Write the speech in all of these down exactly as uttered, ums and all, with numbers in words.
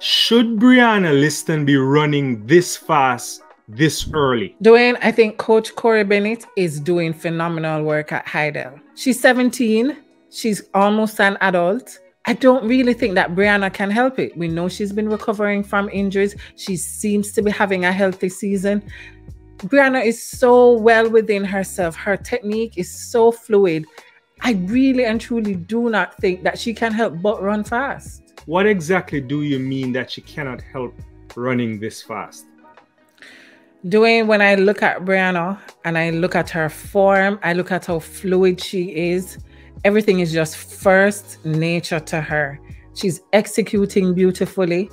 Should Brianna Lyston be running this fast this early? Dwayne, I think Coach Corey Bennett is doing phenomenal work at Heidel. She's seventeen. She's almost an adult. I don't really think that Brianna can help it. We know she's been recovering from injuries. She seems to be having a healthy season. Brianna is so well within herself. Her technique is so fluid. I really and truly do not think that she can help but run fast. What exactly do you mean that she cannot help running this fast? Dwayne, when I look at Brianna and I look at her form, I look at how fluid she is, everything is just first nature to her. She's executing beautifully.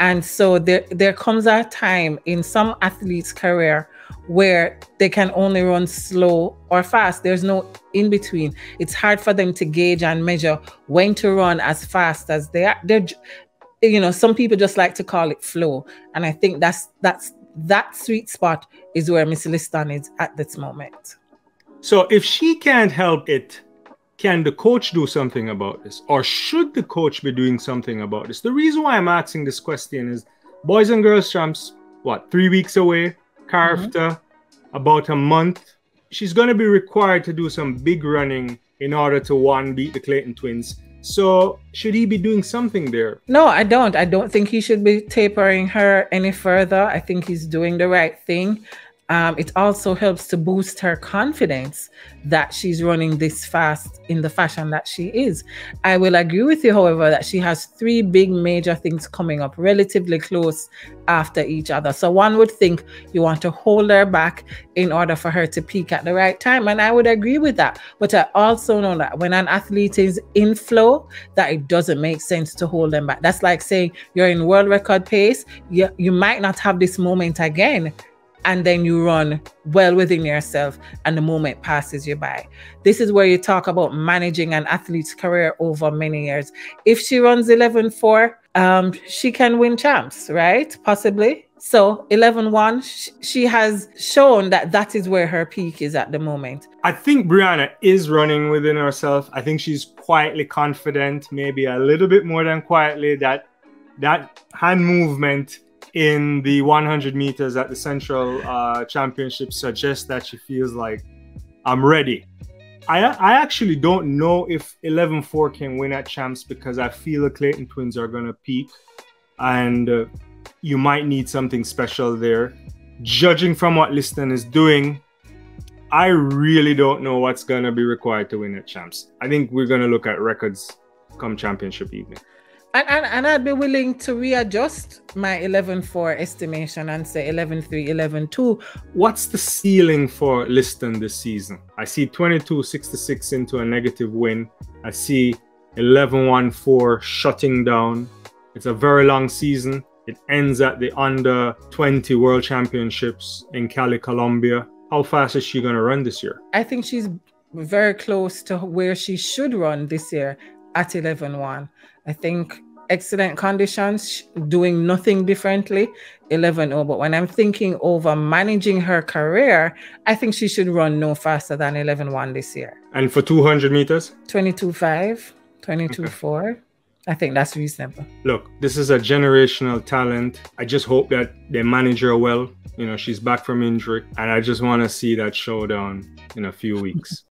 And so there, there comes a time in some athletes' career where they can only run slow or fast. There's no in between. It's hard for them to gauge and measure when to run as fast as they are. They're, you know, some people just like to call it flow. And I think that's, that's, that sweet spot is where Miss Lyston is at this moment. So if she can't help it, can the coach do something about this? Or should the coach be doing something about this? The reason why I'm asking this question is boys and girls champs, what, three weeks away? Carfta, mm-hmm. about a month. She's going to be required to do some big running in order to, one, beat the Clayton twins. So should he be doing something there? No, I don't. I don't think he should be tapering her any further. I think he's doing the right thing. Um, it also helps to boost her confidence that she's running this fast in the fashion that she is. I will agree with you, however, that she has three big major things coming up relatively close after each other. So one would think you want to hold her back in order for her to peak at the right time. And I would agree with that. But I also know that when an athlete is in flow, that it doesn't make sense to hold them back. That's like saying you're in world record pace. You, you might not have this moment again. And then you run well within yourself and the moment passes you by. This is where you talk about managing an athlete's career over many years. If she runs eleven four, um, she can win champs, right? Possibly. So eleven one, sh she has shown that that is where her peak is at the moment. I think Brianna is running within herself. I think she's quietly confident, maybe a little bit more than quietly, that that hand movement in the one hundred meters at the Central uh, Championships suggests that she feels like, I'm ready. I, I actually don't know if eleven four can win at champs because I feel the Clayton twins are going to peak and uh, you might need something special there. Judging from what Lyston is doing, I really don't know what's going to be required to win at champs. I think we're going to look at records come championship evening. And, and, and I'd be willing to readjust my eleven four estimation and say eleven three, eleven two. What's the ceiling for Lyston this season? I see twenty-two sixty-six into a negative win. I see eleven one four shutting down. It's a very long season. It ends at the under twenty World Championships in Cali, Colombia. How fast is she going to run this year? I think she's very close to where she should run this year. At eleven one, I think excellent conditions, doing nothing differently, eleven oh. But when I'm thinking over managing her career, I think she should run no faster than eleven one this year. And for two hundred meters? twenty-two five, twenty-two four. Okay. I think that's reasonable. Look, this is a generational talent. I just hope that they manage her well. You know, she's back from injury, and I just want to see that showdown in a few weeks.